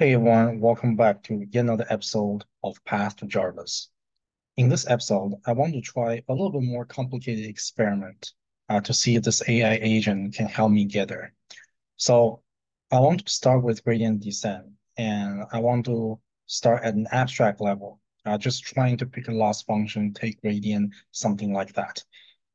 Hey everyone, welcome back to yet another episode of Path to Jarvis. In this episode, I want to try a little bit more complicated experiment to see if this AI agent can help me get there. So I want to start with gradient descent, and I want to start at an abstract level, just trying to pick a loss function, take gradient, something like that.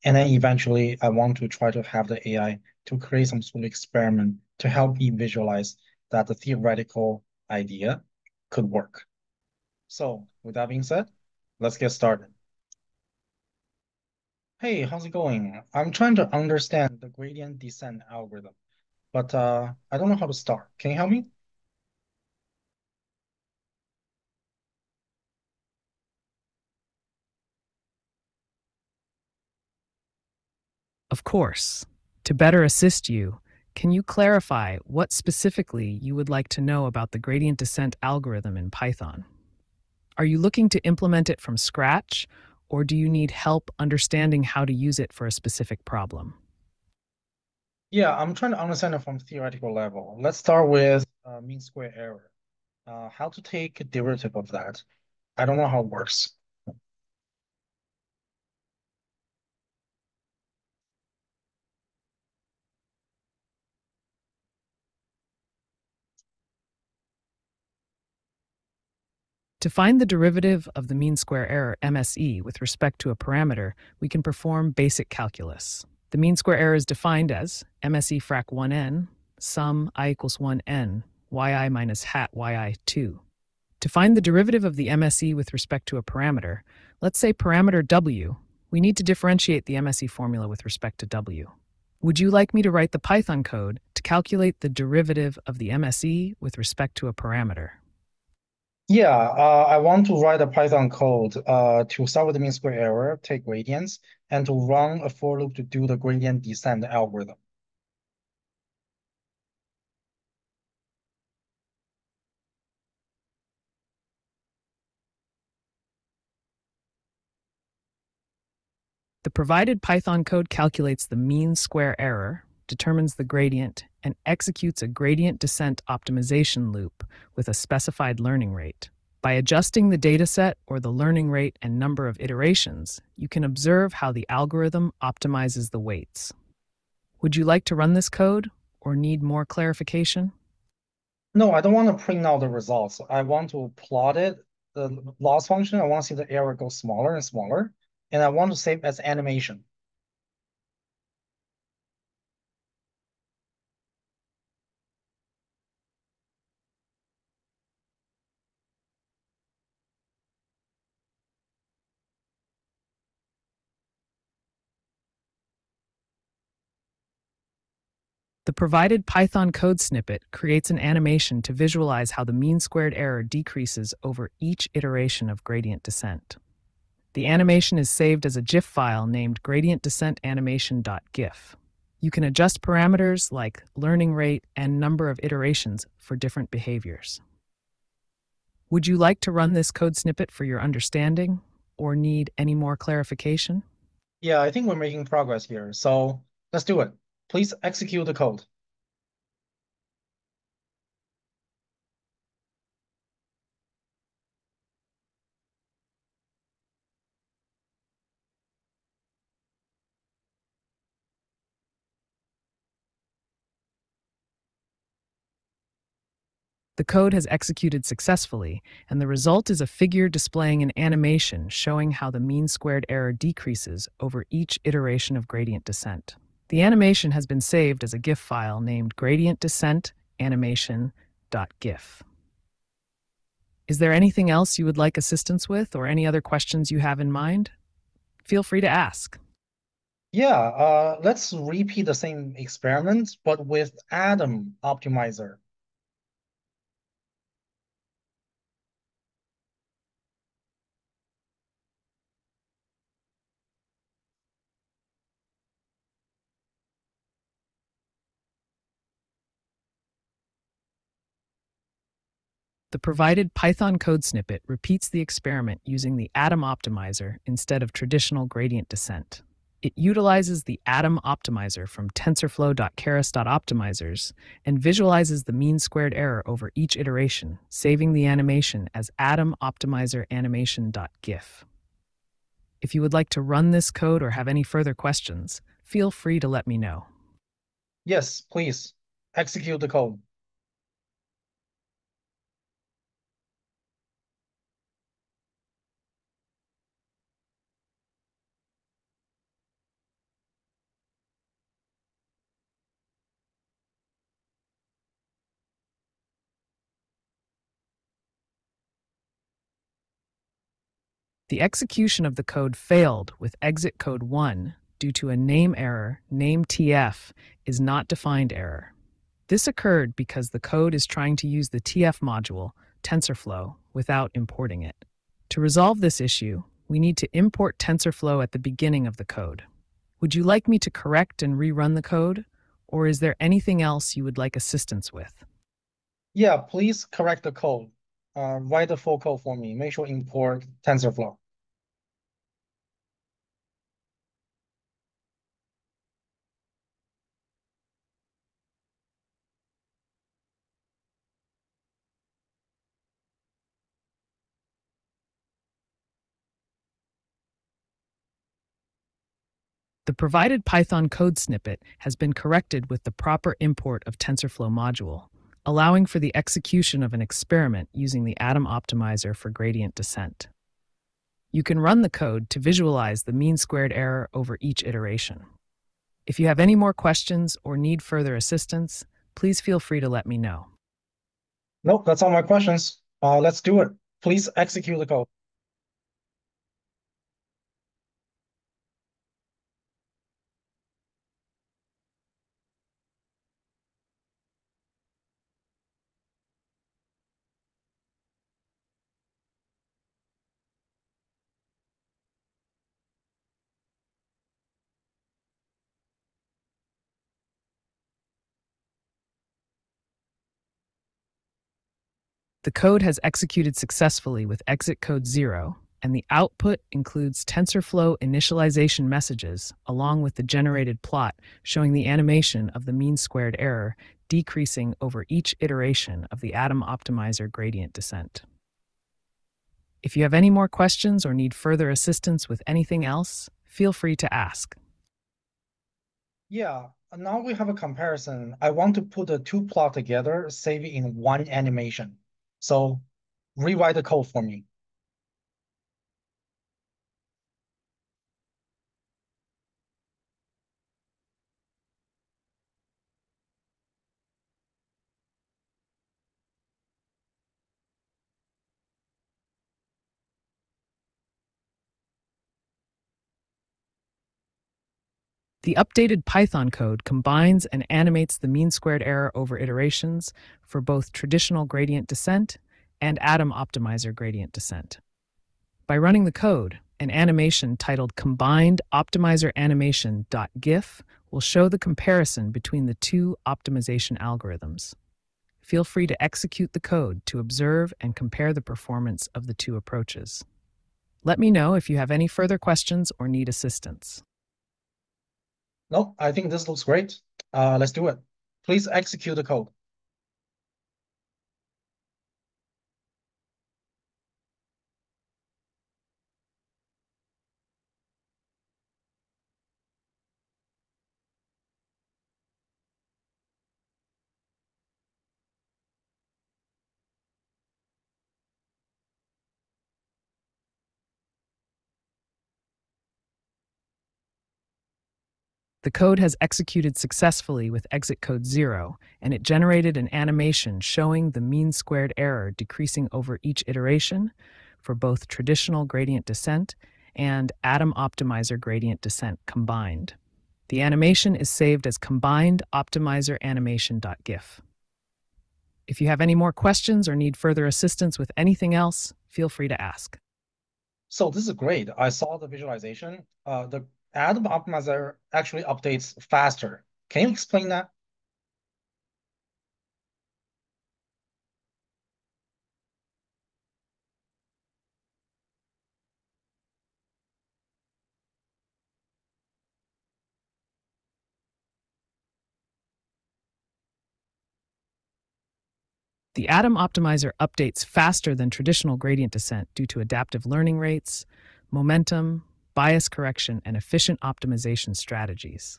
And then eventually, I want to try to have the AI to create some sort of experiment to help me visualize that the theoretical idea could work. So with that being said, let's get started. Hey, how's it going? I'm trying to understand the gradient descent algorithm, but I don't know how to start. Can you help me? Of course. To better assist you, can you clarify what specifically you would like to know about the gradient descent algorithm in Python? Are you looking to implement it from scratch, or do you need help understanding how to use it for a specific problem? Yeah, I'm trying to understand it from theoretical level. Let's start with mean square error. How to take a derivative of that? I don't know how it works. To find the derivative of the mean square error MSE with respect to a parameter, we can perform basic calculus. The mean square error is defined as MSE frac 1n, sum I equals 1n, yi minus hat yi2. To find the derivative of the MSE with respect to a parameter, let's say parameter w, we need to differentiate the MSE formula with respect to w. Would you like me to write the Python code to calculate the derivative of the MSE with respect to a parameter? Yeah, I want to write a Python code to start with the mean square error, take gradients, and to run a for loop to do the gradient descent algorithm. The provided Python code calculates the mean square error, determines the gradient, and executes a gradient descent optimization loop with a specified learning rate. By adjusting the dataset or the learning rate and number of iterations, you can observe how the algorithm optimizes the weights. Would you like to run this code or need more clarification? No, I don't want to print out the results. I want to plot it, the loss function. I want to see the error go smaller and smaller, and I want to save as animation. The provided Python code snippet creates an animation to visualize how the mean squared error decreases over each iteration of gradient descent. The animation is saved as a GIF file named GradientDescentAnimation.gif. You can adjust parameters like learning rate and number of iterations for different behaviors. Would you like to run this code snippet for your understanding or need any more clarification? Yeah, I think we're making progress here, so let's do it. Please execute the code. The code has executed successfully, and the result is a figure displaying an animation showing how the mean squared error decreases over each iteration of gradient descent. The animation has been saved as a GIF file named GradientDescentAnimation.gif. Is there anything else you would like assistance with or any other questions you have in mind? Feel free to ask. Yeah, let's repeat the same experiment, but with Adam Optimizer. The provided Python code snippet repeats the experiment using the Adam Optimizer instead of traditional gradient descent. It utilizes the Adam Optimizer from TensorFlow.Keras.Optimizers and visualizes the mean squared error over each iteration, saving the animation as AdamOptimizerAnimation.gif. If you would like to run this code or have any further questions, feel free to let me know. Yes, please. Execute the code. The execution of the code failed with exit code 1 due to a name error, name TF is not defined error. This occurred because the code is trying to use the TF module, TensorFlow, without importing it. To resolve this issue, we need to import TensorFlow at the beginning of the code. Would you like me to correct and rerun the code, or is there anything else you would like assistance with? Yeah, please correct the code. Write the full code for me. Make sure import TensorFlow. The provided Python code snippet has been corrected with the proper import of TensorFlow module, allowing for the execution of an experiment using the Adam Optimizer for gradient descent. You can run the code to visualize the mean squared error over each iteration. If you have any more questions or need further assistance, please feel free to let me know. Nope, that's all my questions. Let's do it. Please execute the code. The code has executed successfully with exit code 0, and the output includes TensorFlow initialization messages along with the generated plot showing the animation of the mean squared error decreasing over each iteration of the Adam Optimizer gradient descent. If you have any more questions or need further assistance with anything else, feel free to ask. Yeah, now we have a comparison. I want to put the two plots together, save it in one animation. So rewrite the code for me. The updated Python code combines and animates the mean squared error over iterations for both traditional gradient descent and Adam Optimizer gradient descent. By running the code, an animation titled Combined Optimizer Animation.gif will show the comparison between the two optimization algorithms. Feel free to execute the code to observe and compare the performance of the two approaches. Let me know if you have any further questions or need assistance. No, I think this looks great. Let's do it. Please execute the code. The code has executed successfully with exit code 0, and it generated an animation showing the mean squared error decreasing over each iteration for both traditional gradient descent and Adam Optimizer gradient descent combined. The animation is saved as Combined Optimizer Animation.gif. If you have any more questions or need further assistance with anything else, feel free to ask. So this is great. I saw the visualization. The Adam Optimizer actually updates faster. Can you explain that? The Adam Optimizer updates faster than traditional gradient descent due to adaptive learning rates, momentum, bias correction, and efficient optimization strategies.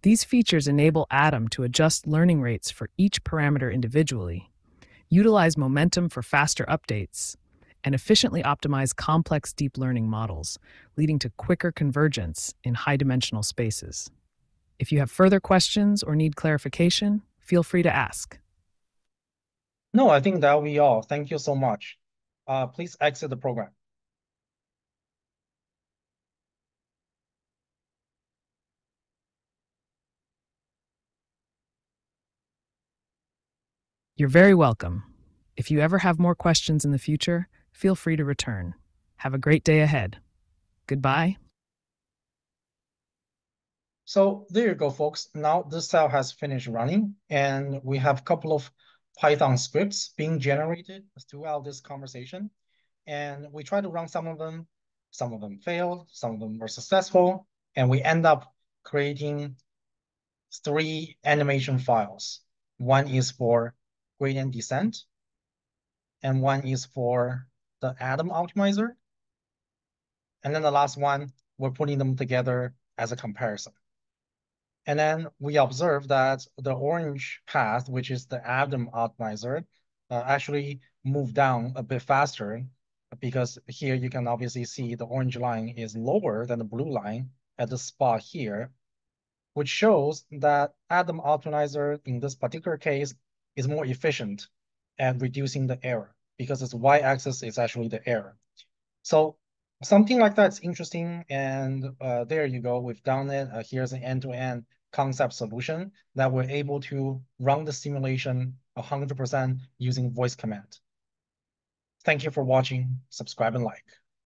These features enable Adam to adjust learning rates for each parameter individually, utilize momentum for faster updates, and efficiently optimize complex deep learning models, leading to quicker convergence in high-dimensional spaces. If you have further questions or need clarification, feel free to ask. No, I think that will be all. Thank you so much. Please exit the program. You're very welcome. If you ever have more questions in the future, feel free to return. Have a great day ahead. Goodbye. So there you go, folks. Now this cell has finished running, and we have a couple of Python scripts being generated throughout this conversation. And we try to run some of them failed, some of them were successful, and we end up creating 3 animation files. One is for gradient descent, and one is for the Adam Optimizer. And then the last one, we're putting them together as a comparison. And then we observe that the orange path, which is the Adam Optimizer, actually moved down a bit faster, because here you can obviously see the orange line is lower than the blue line at the spot here, which shows that Adam Optimizer in this particular case is more efficient at reducing the error, because its y-axis is actually the error. So something like that's interesting, and there you go, we've done it. Here's an end-to-end concept solution that we're able to run the simulation 100% using voice command. Thank you for watching, subscribe and like.